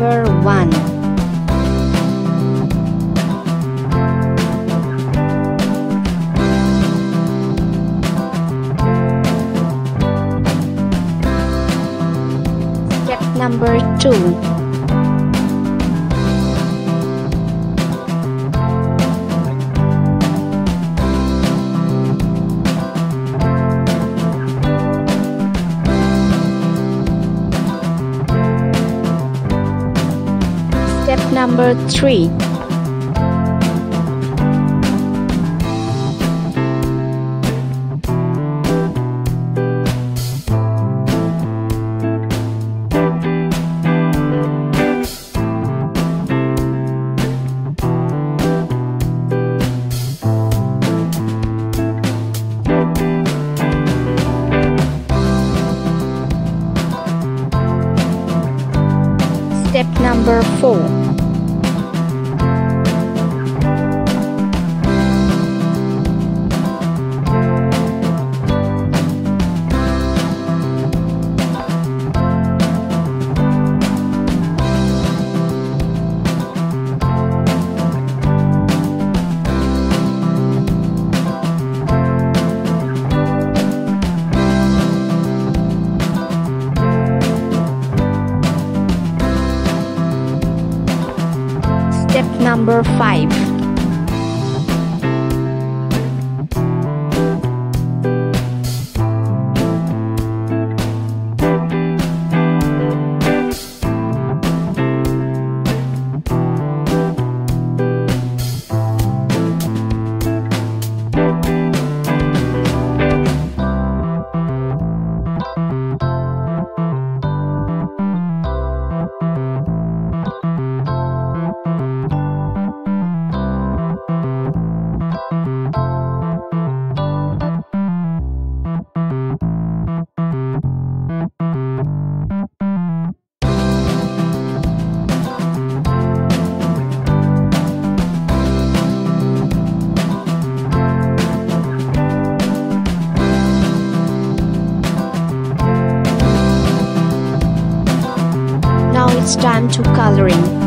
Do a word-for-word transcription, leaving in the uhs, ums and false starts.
Number one. Step number two. Step number three. Step number four. Step number five. It's time to coloring.